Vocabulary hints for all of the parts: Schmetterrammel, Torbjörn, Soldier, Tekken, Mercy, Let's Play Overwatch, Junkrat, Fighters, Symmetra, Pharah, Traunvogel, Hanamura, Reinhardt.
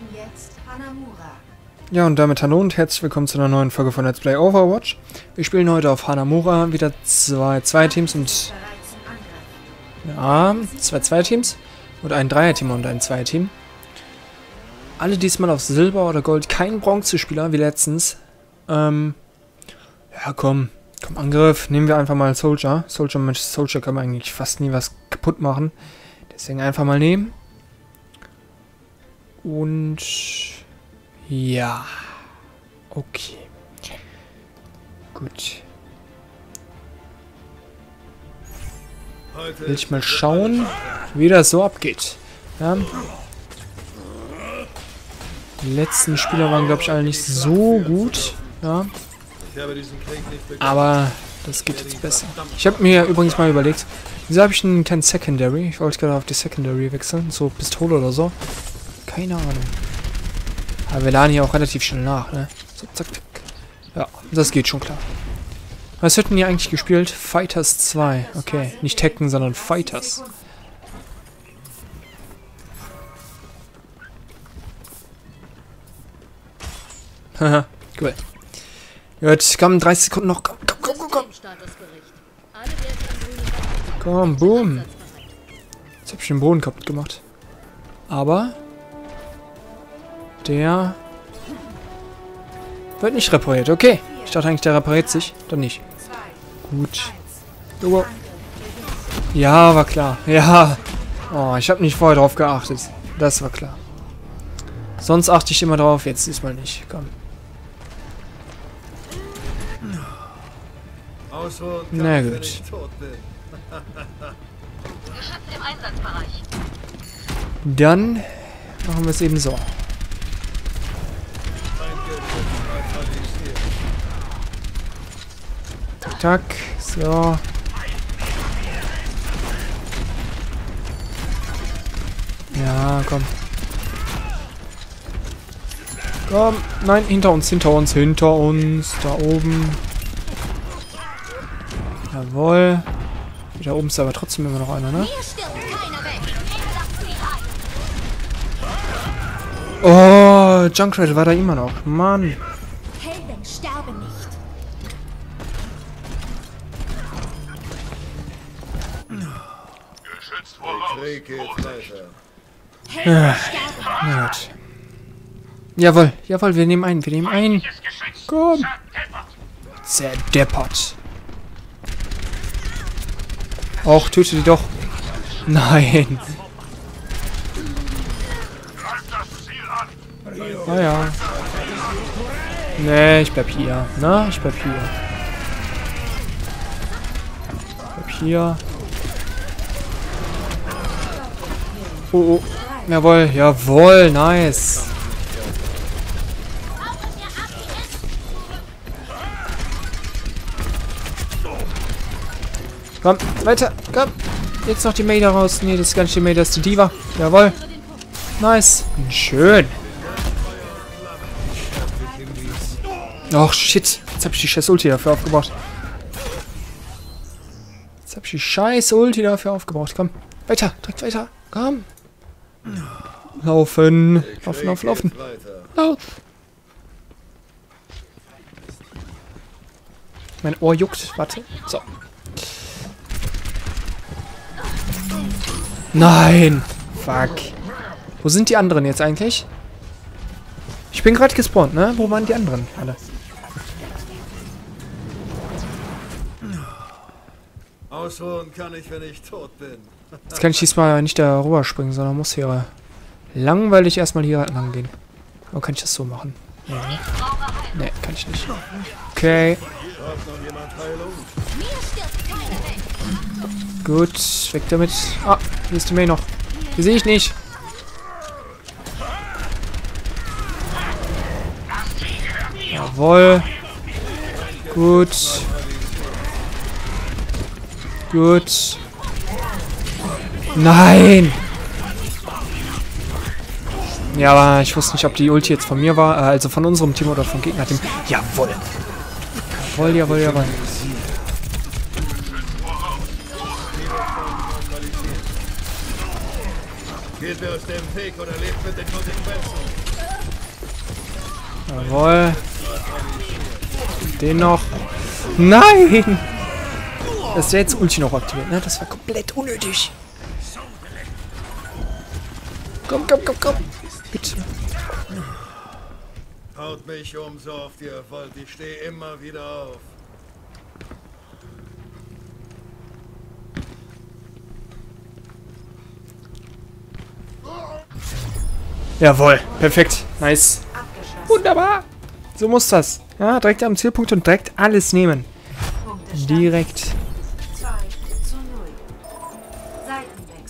Und jetzt Hanamura. Ja, und damit hallo und herzlich willkommen zu einer neuen Folge von Let's Play Overwatch. Wir spielen heute auf Hanamura wieder zwei Teams und... Ja, zwei Teams und ein Dreier-Team und ein Zweier-Team. Alle diesmal auf Silber oder Gold, kein Bronze-Spieler wie letztens. Ja, komm, Angriff. Nehmen wir einfach mal Soldier. Soldier kann man eigentlich fast nie was kaputt machen. Deswegen einfach mal nehmen. Und... ja. Okay. Gut. Will ich mal schauen, wie das so abgeht. Ja. Die letzten Spieler waren, glaube ich, alle nicht so gut. Ja. Aber das geht jetzt besser. Ich habe mir übrigens mal überlegt, wieso habe ich denn kein Secondary? Ich wollte gerade auf die Secondary wechseln, so Pistole oder so. Keine Ahnung. Aber wir laden hier auch relativ schnell nach, ne? So, zack, zack. Ja, das geht schon klar. Was wird denn hier eigentlich gespielt? Fighters 2. Okay, nicht Tekken, sondern Fighters. Haha, cool. Jetzt kommen 30 Sekunden noch. Komm. Komm, boom. Jetzt hab ich den Boden kaputt gemacht. Aber... der... wird nicht repariert, okay. Ich dachte eigentlich, der repariert sich. Dann nicht. Gut. Oh. Ja, war klar. Ja. Oh, ich habe nicht vorher drauf geachtet. Das war klar. Sonst achte ich immer drauf. Jetzt diesmal nicht. Komm. Na gut. Dann machen wir es eben so. Tack, so. Ja, komm. Komm, nein, hinter uns, da oben. Jawohl. Da oben ist aber trotzdem immer noch einer, ne? Oh, Junkrat war da immer noch. Mann. Ja, na gut. Jawohl, wir nehmen ein. Komm. Zerdeppert. Och, töte die doch. Nein. Naja. Nee, ich bleib hier. Ich bleib hier. Oh. Jawohl, nice. Komm, weiter, komm. Jetzt noch die May da raus. Nee, das ist gar nicht die May, das ist die Diva. Jawohl. Nice. Schön. Och, shit. Jetzt hab ich die scheiß Ulti dafür aufgebraucht. Komm, weiter, direkt weiter. Komm. Laufen. Lauf. Mein Ohr juckt. Warte. So. Nein. Fuck. Wo sind die anderen jetzt eigentlich? Ich bin gerade gespawnt, ne? Wo waren die anderen? Alle. Ausruhen kann ich, wenn ich tot bin. Jetzt kann ich diesmal nicht da rüber springen, sondern muss hier langweilig erstmal hier lang gehen. Oder kann ich das so machen? Ja. Nee, kann ich nicht. Okay. Gut, weg damit. Ah, hier ist die May noch. Die sehe ich nicht. Jawohl. Gut. Nein! Ja, aber ich wusste nicht, ob die Ulti jetzt von mir war, also von unserem Team oder vom Gegnerteam. Jawohl! Jawohl. Jawohl. Den noch. Nein! Das wäre jetzt Ulti noch aktiviert, ne? Das war komplett unnötig. Komm, komm, komm, komm. Bitte. Haut mich um, so oft ihr wollt. Ich stehe immer wieder auf. Jawohl, perfekt, nice. Wunderbar, so muss das. Ja, direkt am Zielpunkt und direkt alles nehmen. Direkt. 2:0. Seitenwechsel.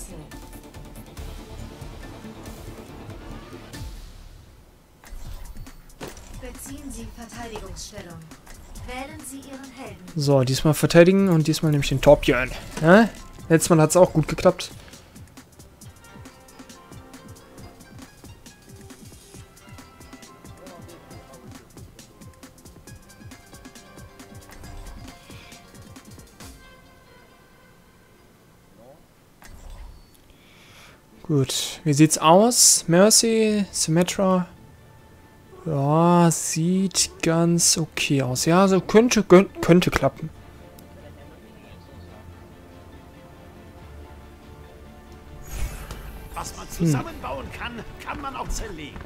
Beziehen Sie Verteidigungsstellung. Wählen Sie Ihren Helden. So, diesmal verteidigen und diesmal nehme ich den Torbjörn. Ja? Letztes Mal hat es auch gut geklappt. Gut, wie sieht's aus? Mercy, Symmetra. Ja, sieht ganz okay aus. Ja, so könnte klappen. Was man zusammenbauen kann man auch zerlegen.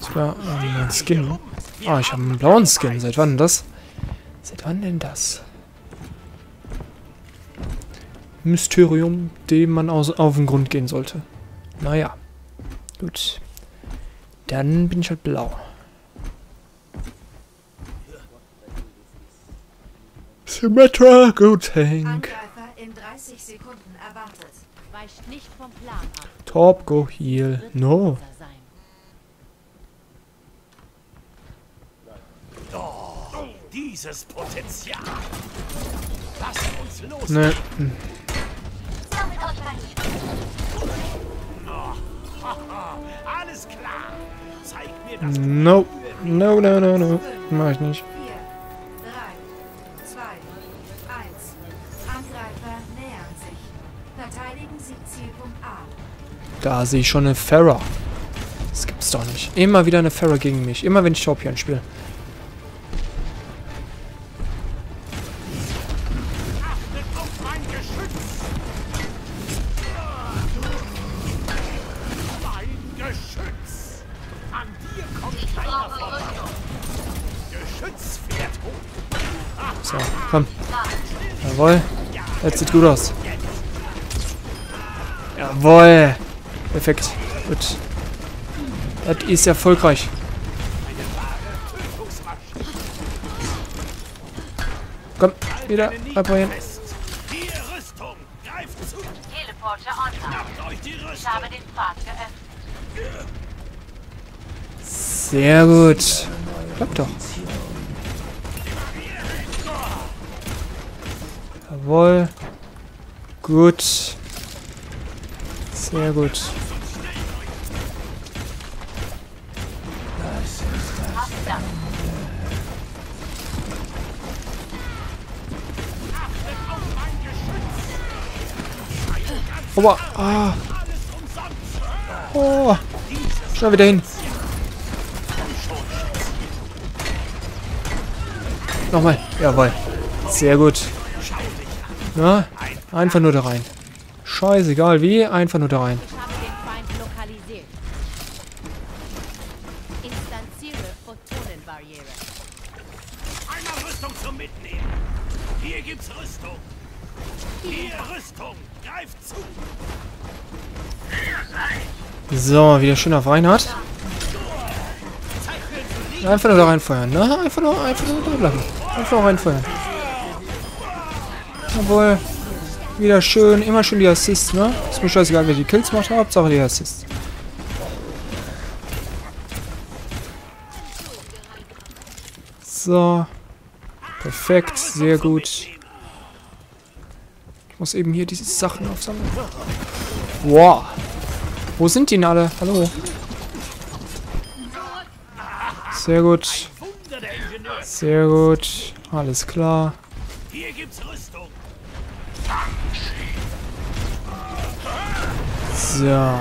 Das war mein Skin. Ah, ich habe einen blauen Skin. Seit wann das? Seit wann denn das? Mysterium, dem man auf den Grund gehen sollte. Naja. Gut. Dann bin ich halt blau. Symmetra, gut, Hank. Top, go heal. No. Oh, dieses Potenzial. Lass uns los. Ne. Alles klar. Zeig mir das. No. No, no, no, no. Mach ich nicht. 4, 3, 2, 1. Angreifer nähern sich. Verteidigen Sie Zielpunkt A. Da sehe ich schon eine Pharah. Das gibt's doch nicht. Immer wieder eine Pharah gegen mich. Immer wenn ich Torbjörn spiele. So, komm. Jawohl. Das sieht gut aus. Jawohl. Perfekt. Gut. Das ist erfolgreich. Komm, wieder. Reparieren. Sehr gut. Klappt doch. Jawohl. Gut. Sehr gut. Oba. Ah. Oh. Schnell wieder hin. Nochmal. Jawohl. Sehr gut. Na, einfach nur da rein. Scheißegal wie, einfach nur da rein. So, wieder schön auf Reinhardt. Einfach nur da reinfeuern. Na, einfach nur da bleiben. Einfach reinfeuern. Jawohl. Wieder schön, immer schön die Assists, ne? Ist mir scheißegal, wer die Kills macht, Hauptsache die Assists. So. Perfekt, sehr gut. Ich muss eben hier diese Sachen aufsammeln. Wow. Wo sind die denn alle? Hallo. Sehr gut. Sehr gut. Alles klar. Hier gibt's Rüstung. So.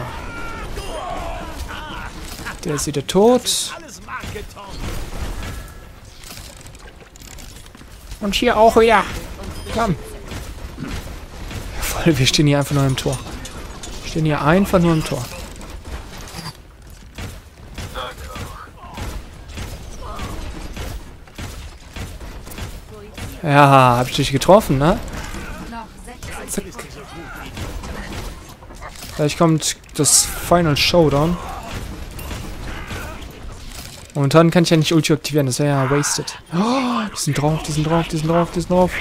Der ist wieder tot. Und hier auch, ja. Komm. Voll, wir stehen hier einfach nur im Tor. Wir stehen hier einfach nur im Tor. Ja, hab ich dich getroffen, ne? Zack. Gleich kommt das Final Showdown. Momentan kann ich ja nicht Ulti aktivieren, das wäre ja wasted. Oh, die sind drauf, die sind drauf, die sind drauf, die sind drauf.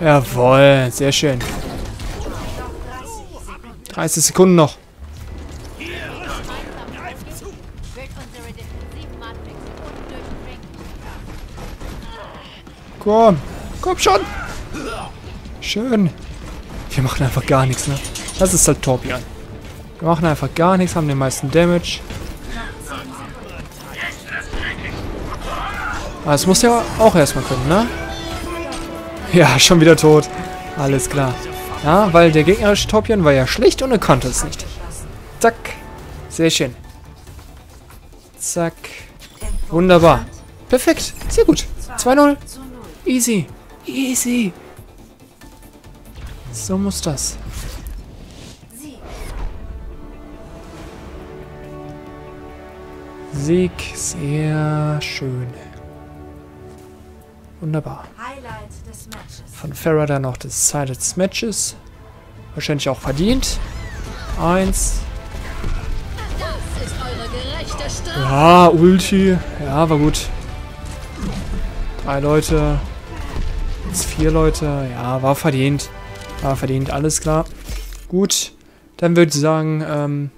Jawohl, sehr schön. 30 Sekunden noch. Komm, komm schon. Schön. Wir machen einfach gar nichts, ne? Das ist halt Torbjörn. Wir machen einfach gar nichts, haben den meisten Damage. Aber das muss ja auch erstmal kommen, ne? Ja, schon wieder tot. Alles klar. Ja, weil der gegnerische Torbjörn war ja schlecht und er konnte es nicht. Zack. Sehr schön. Zack. Wunderbar. Perfekt. Sehr gut. 2-0. Easy. Easy. So muss das. Sieg. Sehr schön. Wunderbar. Von Pharah dann noch das Highlight des Matches. Wahrscheinlich auch verdient. 1. Ja, Ulti. Ja, war gut. 3 Leute. Jetzt 4 Leute. Ja, war verdient. War verdient, alles klar. Gut. Dann würde ich sagen,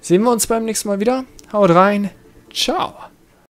sehen wir uns beim nächsten Mal wieder. Haut rein. Ciao.